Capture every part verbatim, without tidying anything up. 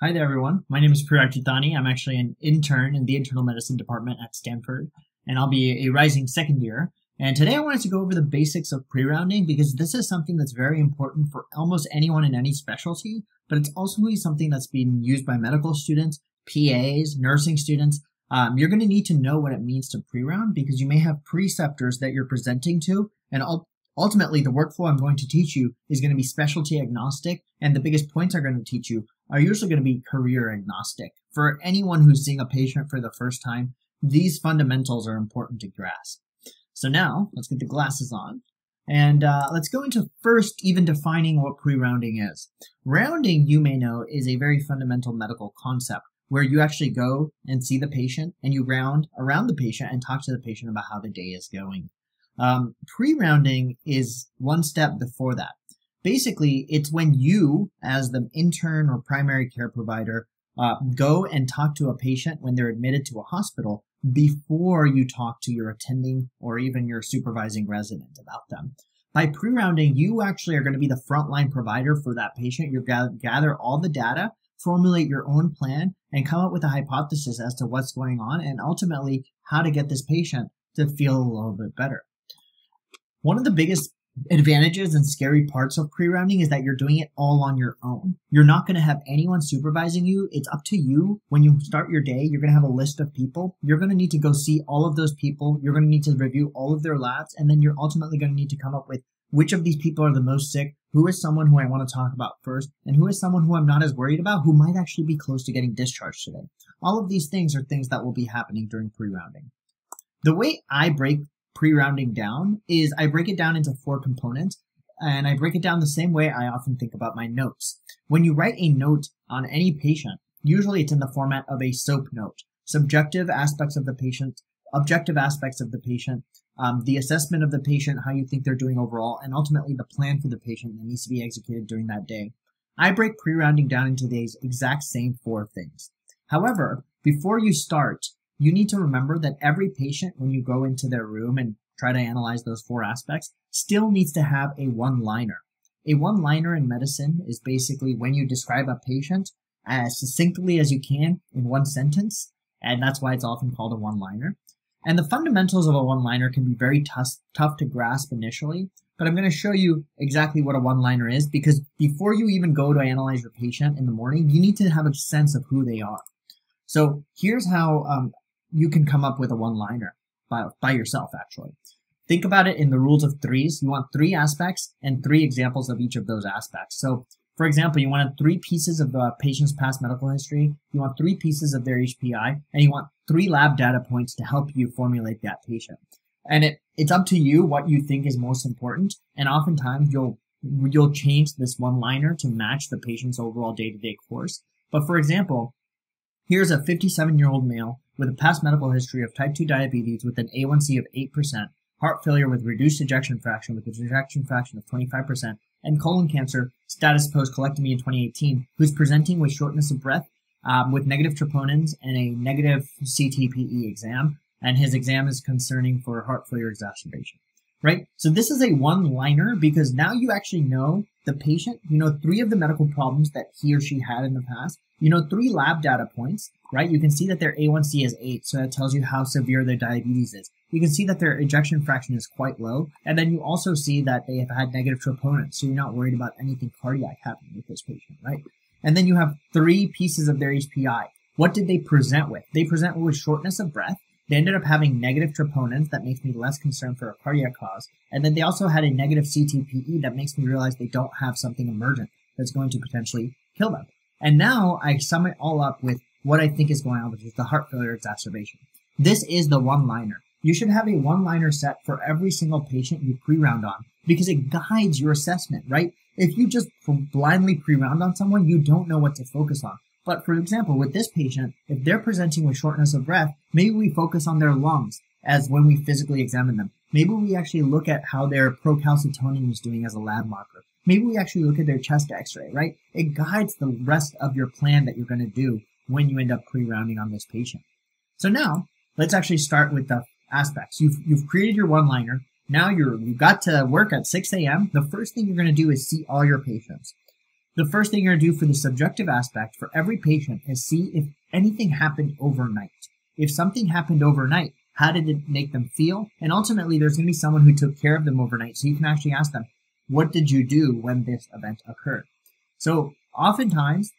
Hi there, everyone. My name is Prerak Juthani. I'm actually an intern in the internal medicine department at Stanford, and I'll be a rising second year. And today I wanted to go over the basics of pre-rounding because this is something that's very important for almost anyone in any specialty, but it's also something that's being used by medical students, P As, nursing students. Um, you're going to need to know what it means to pre-round because you may have preceptors that you're presenting to, and all Ultimately, the workflow I'm going to teach you is going to be specialty agnostic, and the biggest points I'm going to teach you are usually going to be career agnostic. For anyone who's seeing a patient for the first time, these fundamentals are important to grasp. So now, let's get the glasses on, and uh, let's go into first even defining what pre-rounding is. Rounding, you may know, is a very fundamental medical concept where you actually go and see the patient, and you round around the patient and talk to the patient about how the day is going. Um, pre-rounding is one step before that. Basically, it's when you, as the intern or primary care provider, uh, go and talk to a patient when they're admitted to a hospital before you talk to your attending or even your supervising resident about them. By pre-rounding, you actually are going to be the frontline provider for that patient. You gather all the data, formulate your own plan, and come up with a hypothesis as to what's going on and ultimately how to get this patient to feel a little bit better. One of the biggest advantages and scary parts of pre-rounding is that you're doing it all on your own. You're not going to have anyone supervising you. It's up to you. When you start your day, you're going to have a list of people. You're going to need to go see all of those people. You're going to need to review all of their labs, and then you're ultimately going to need to come up with which of these people are the most sick, who is someone who I want to talk about first, and who is someone who I'm not as worried about, who might actually be close to getting discharged today. All of these things are things that will be happening during pre-rounding. The way I break pre-rounding down is I break it down into four components, and I break it down the same way I often think about my notes. When you write a note on any patient, usually it's in the format of a SOAP note: subjective aspects of the patient, objective aspects of the patient, um, the assessment of the patient, how you think they're doing overall, and ultimately the plan for the patient that needs to be executed during that day. I break pre-rounding down into these exact same four things. However, before you start, you need to remember that every patient, when you go into their room and try to analyze those four aspects, still needs to have a one-liner. A one-liner in medicine is basically when you describe a patient as succinctly as you can in one sentence, and that's why it's often called a one-liner. And the fundamentals of a one-liner can be very tough to grasp initially, but I'm going to show you exactly what a one-liner is, because before you even go to analyze your patient in the morning, you need to have a sense of who they are. So here's how um, you can come up with a one-liner by, by yourself, actually. Think about it in the rules of threes. You want three aspects and three examples of each of those aspects. So, for example, you want three pieces of the patient's past medical history, you want three pieces of their H P I, and you want three lab data points to help you formulate that patient. And it, it's up to you what you think is most important, and oftentimes you'll, you'll change this one-liner to match the patient's overall day-to-day course. But, for example, here's a fifty-seven-year-old male with a past medical history of type two diabetes with an A one C of eight percent, heart failure with reduced ejection fraction with a ejection fraction of twenty-five percent, and colon cancer, status post-colectomy in twenty eighteen, who's presenting with shortness of breath, um, with negative troponins and a negative C T P E exam, and his exam is concerning for heart failure exacerbation, right? So this is a one-liner because now you actually know the patient, you know three of the medical problems that he or she had in the past, you know three lab data points, right? You can see that their A one C is eight, so that tells you how severe their diabetes is. You can see that their ejection fraction is quite low, and then you also see that they have had negative troponins, so you're not worried about anything cardiac happening with this patient, right? And then you have three pieces of their H P I. What did they present with? They present with shortness of breath. They ended up having negative troponins that makes me less concerned for a cardiac cause, and then they also had a negative C T P E that makes me realize they don't have something emergent that's going to potentially kill them. And now I sum it all up with what I think is going on, which is the heart failure exacerbation. This is the one-liner. You should have a one-liner set for every single patient you pre-round on because it guides your assessment, right? If you just blindly pre-round on someone, you don't know what to focus on. But for example, with this patient, if they're presenting with shortness of breath, maybe we focus on their lungs as when we physically examine them. Maybe we actually look at how their procalcitonin is doing as a lab marker. Maybe we actually look at their chest x-ray, right? It guides the rest of your plan that you're going to do when you end up pre-rounding on this patient. So now, let's actually start with the aspects. You've, you've created your one-liner. Now you're, you've got to work at six A M The first thing you're going to do is see all your patients. The first thing you're going to do for the subjective aspect for every patient is see if anything happened overnight. If something happened overnight, how did it make them feel? And ultimately, there's going to be someone who took care of them overnight. So you can actually ask them, what did you do when this event occurred? So oftentimes,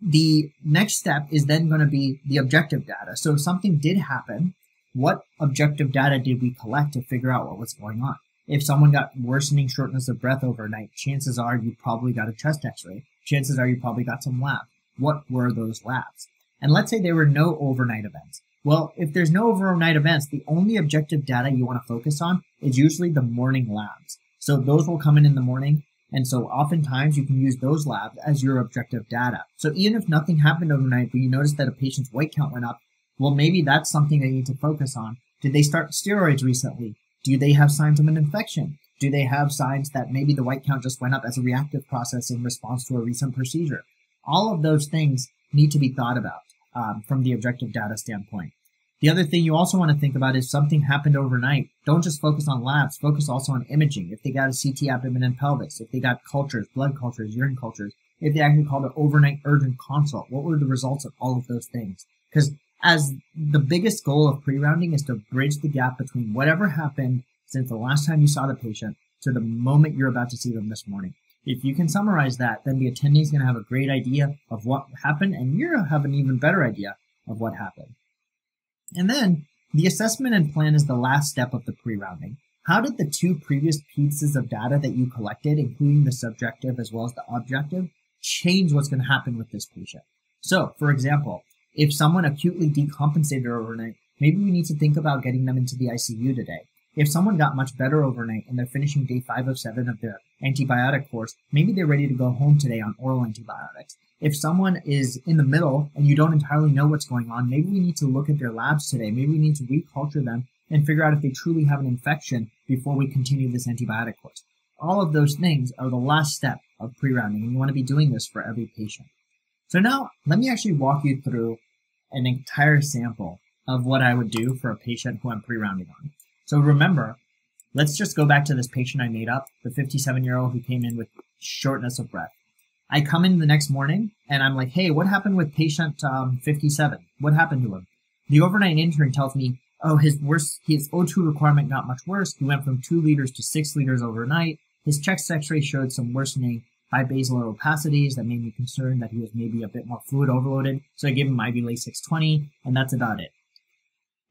the next step is then going to be the objective data. So if something did happen, what objective data did we collect to figure out what was going on? If someone got worsening shortness of breath overnight, chances are you probably got a chest x-ray. Chances are you probably got some lab. What were those labs? And let's say there were no overnight events. Well, if there's no overnight events, the only objective data you want to focus on is usually the morning labs. So those will come in in the morning. And so oftentimes you can use those labs as your objective data. So even if nothing happened overnight, but you notice that a patient's white count went up, well, maybe that's something that you need to focus on. Did they start steroids recently? Do they have signs of an infection? Do they have signs that maybe the white count just went up as a reactive process in response to a recent procedure? All of those things need to be thought about um, from the objective data standpoint. The other thing you also want to think about is something happened overnight. Don't just focus on labs. Focus also on imaging. If they got a C T abdomen and pelvis, if they got cultures, blood cultures, urine cultures, if they actually called an overnight urgent consult, what were the results of all of those things? Because as the biggest goal of pre-rounding is to bridge the gap between whatever happened since the last time you saw the patient to the moment you're about to see them this morning. If you can summarize that, then the attendee is going to have a great idea of what happened, and you're going to have an even better idea of what happened. And then the assessment and plan is the last step of the pre-rounding. How did the two previous pieces of data that you collected, including the subjective as well as the objective, change what's going to happen with this patient? So, for example, if someone acutely decompensated overnight, maybe we need to think about getting them into the I C U today. If someone got much better overnight and they're finishing day five of seven of their antibiotic course, maybe they're ready to go home today on oral antibiotics. If someone is in the middle and you don't entirely know what's going on, maybe we need to look at their labs today. Maybe we need to reculture them and figure out if they truly have an infection before we continue this antibiotic course. All of those things are the last step of pre-rounding, and you want to be doing this for every patient. So now let me actually walk you through an entire sample of what I would do for a patient who I'm pre-rounding on. So remember, let's just go back to this patient I made up, the fifty-seven-year-old who came in with shortness of breath. I come in the next morning, and I'm like, hey, what happened with patient um, fifty-seven? What happened to him? The overnight intern tells me, oh, his worse, his O two requirement got much worse. He went from two liters to six liters overnight. His chest x-ray showed some worsening high basal opacities that made me concerned that he was maybe a bit more fluid overloaded. So I gave him I V Lasix twenty, and that's about it.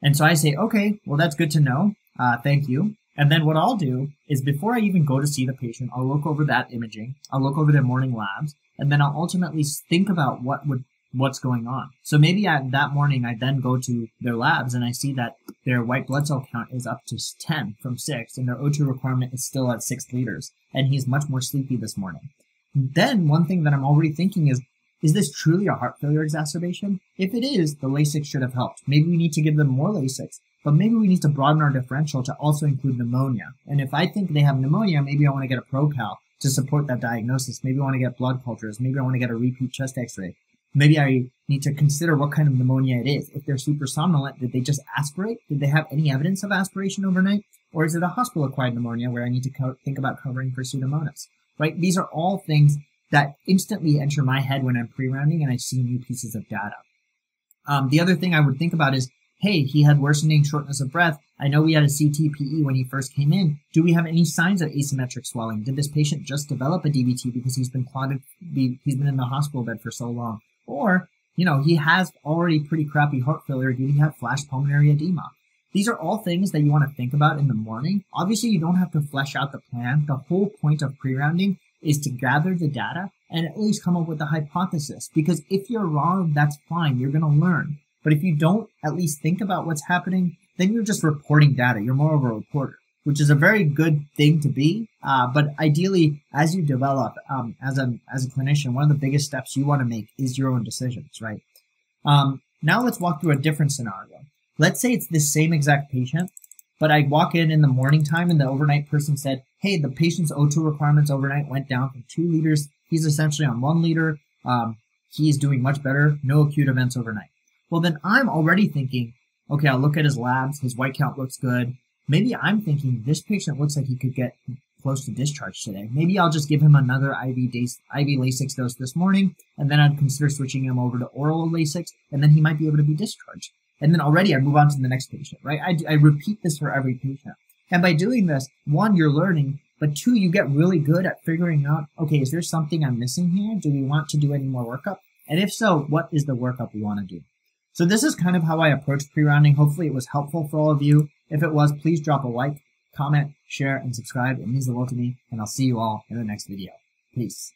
And so I say, okay, well, that's good to know. Uh, thank you. And then what I'll do is before I even go to see the patient, I'll look over that imaging. I'll look over their morning labs, and then I'll ultimately think about what would what's going on. So maybe I, that morning I then go to their labs and I see that their white blood cell count is up to ten from six, and their O two requirement is still at six liters, and he's much more sleepy this morning. Then one thing that I'm already thinking is, is this truly a heart failure exacerbation? If it is, the Lasix should have helped. Maybe we need to give them more Lasix, but maybe we need to broaden our differential to also include pneumonia. And if I think they have pneumonia, maybe I want to get a procal to support that diagnosis. Maybe I want to get blood cultures. Maybe I want to get a repeat chest x-ray. Maybe I need to consider what kind of pneumonia it is. If they're super somnolent, did they just aspirate? Did they have any evidence of aspiration overnight? Or is it a hospital-acquired pneumonia where I need to think about covering for pseudomonas? Right? These are all things that instantly enter my head when I'm pre-rounding and I see new pieces of data. Um, the other thing I would think about is, hey, he had worsening shortness of breath. I know we had a C T P E when he first came in. Do we have any signs of asymmetric swelling? Did this patient just develop a D V T because he's been clotted, he's been in the hospital bed for so long? Or, you know, he has already pretty crappy heart failure. Did he have flash pulmonary edema? These are all things that you want to think about in the morning. Obviously, you don't have to flesh out the plan. The whole point of pre-rounding is to gather the data and at least come up with a hypothesis. Because if you're wrong, that's fine. You're going to learn. But if you don't at least think about what's happening, then you're just reporting data. You're more of a reporter, which is a very good thing to be. Uh, but ideally, as you develop um, as, a, as a clinician, one of the biggest steps you want to make is your own decisions, right? Um, now let's walk through a different scenario. Let's say it's the same exact patient, but I walk in in the morning time and the overnight person said, hey, the patient's O two requirements overnight went down from two liters. He's essentially on one liter. Um, he's doing much better. No acute events overnight. Well, then I'm already thinking, okay, I'll look at his labs. His white count looks good. Maybe I'm thinking this patient looks like he could get close to discharge today. Maybe I'll just give him another I V, I V Lasix dose this morning, and then I'd consider switching him over to oral Lasix, and then he might be able to be discharged. And then already I move on to the next patient, right? I, I repeat this for every patient. And by doing this, one, you're learning, but two, you get really good at figuring out, okay, is there something I'm missing here? Do we want to do any more workup? And if so, what is the workup we want to do? So this is kind of how I approach pre-rounding. Hopefully it was helpful for all of you. If it was, please drop a like, comment, share, and subscribe. It means the world to me, and I'll see you all in the next video. Peace.